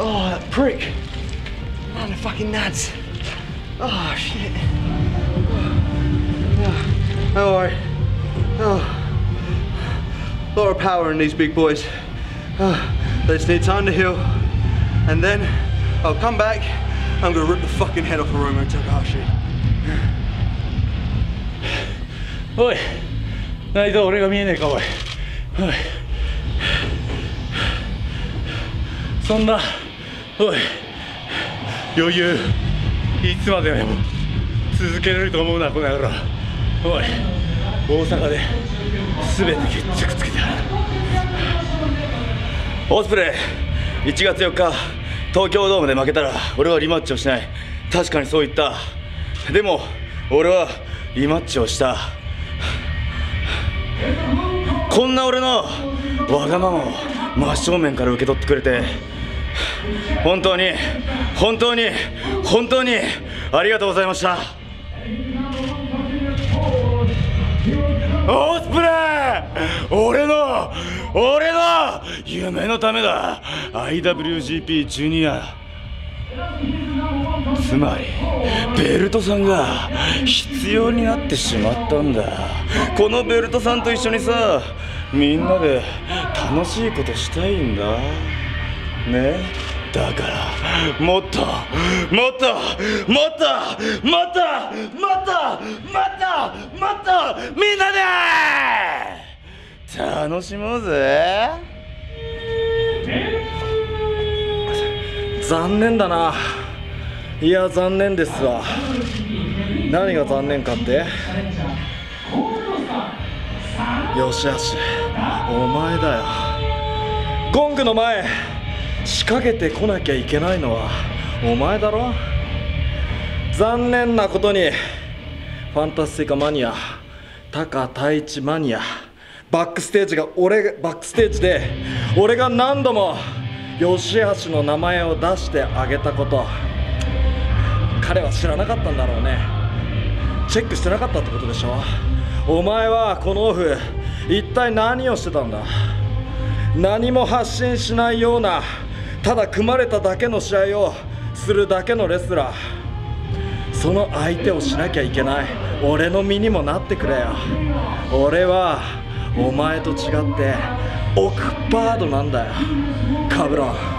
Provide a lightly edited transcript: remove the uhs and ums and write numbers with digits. Oh, that prick. Man, the fucking nads. Oh, shit. Oh, no worry. Oh, a lot of power in these big boys. Oh, they just need time to heal. And then I'll come back, I'm gonna rip the fucking head off of Roman Takahashi. Oi,内臓俺が見えねえか、おい。おい。そんな、おい、余裕、いつまでも続けれると思うな、この野郎。おい、大阪で全て決着つけてやる。オスプレイ、1月4日、東京ドームで負けたら俺はリマッチをしない。確かにそう言った。でも俺はリマッチをした。こんな俺のわがままを真正面から受け取ってくれて本当に本当に本当にありがとうございました。オスプレイ、俺の夢のためだ。 IWGP ジュニア、つまりベルトさんが必要になってしまったんだ。このベルトさんと一緒にさ、みんなで楽しいことしたいんだね。だからもっともっともっともっともっともっともっとみんなで楽しもうぜ。残念だな。いや残念ですわ。何が残念かってよしよし、お前だよ。ゴングの前仕掛けてこなきゃいけないのはお前だろ。残念なことにファンタスティカマニア、タカ太一マニア、バックステージで俺が何度も吉橋の名前を出してあげたこと、彼は知らなかったんだろうね。チェックしてなかったってことでしょ。お前はこのオフ一体何をしてたんだ。何も発信しないような、ただ組まれただけの試合をするだけのレスラー、その相手をしなきゃいけない俺の身にもなってくれよ。俺はお前と違ってオクパードなんだよ、カブロン。